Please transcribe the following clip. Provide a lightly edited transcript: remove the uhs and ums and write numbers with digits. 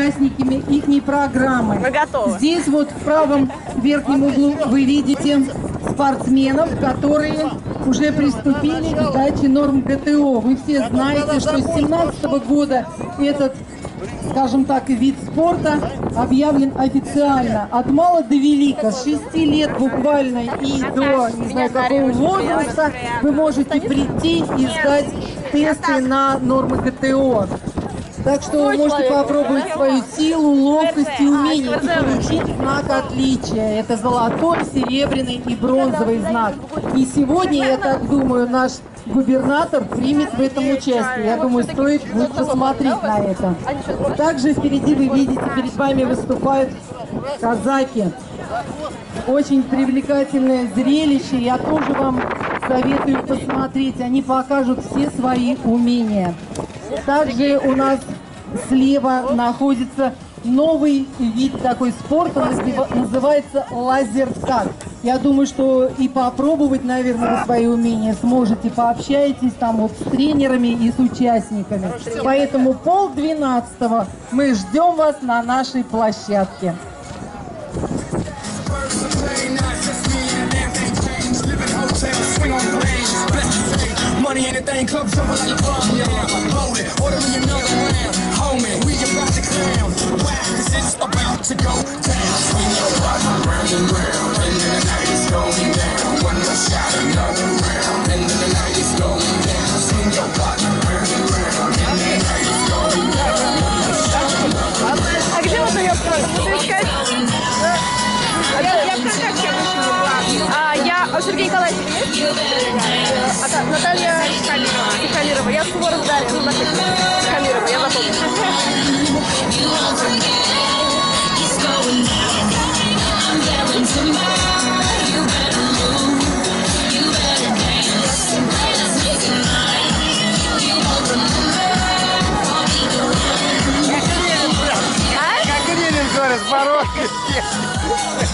участниками ихней программы. Мы готовы. Здесь вот в правом верхнем углу вы видите спортсменов, которые уже приступили к сдаче норм ГТО. Вы все знаете, что с 2017 года этот, скажем так, вид спорта объявлен официально. От мала до велика, с 6 лет буквально и до, не знаю, какого возраста вы можете прийти и сдать тесты на нормы ГТО. Так что вы можете попробовать свою силу, ловкость и умение и получить знак отличия. Это золотой, серебряный и бронзовый знак. И сегодня, я так думаю, наш губернатор примет в этом участие. Я думаю, стоит будет посмотреть на это. Также впереди вы видите, перед вами выступают казаки. Очень привлекательное зрелище. Я тоже вам советую посмотреть. Они покажут все свои умения. Также у нас слева находится новый вид такой спорта, называется лазертаг. Я думаю, что и попробовать, наверное, свои умения сможете, пообщаетесь там вот с тренерами и с участниками. Поэтому 11:30 мы ждем вас на нашей площадке. Money in the thing, club jumping like LeBron, yeah. Hold it, order me another round, homie. We about to clown. Wow, this is about to go down. Swing your body round and round, and then the night is going down. One more shot, another round, and then the night is going down. Swing your body round and round, and then the night is going down. One more shot, another round. А где вот ее встречать? Я в контакте больше не была. А Сергей Николаевич, Наталья Калирова. Я Суворов Дарья. Калирова, я запомнила. Как Грилин, говорит, с бородкой.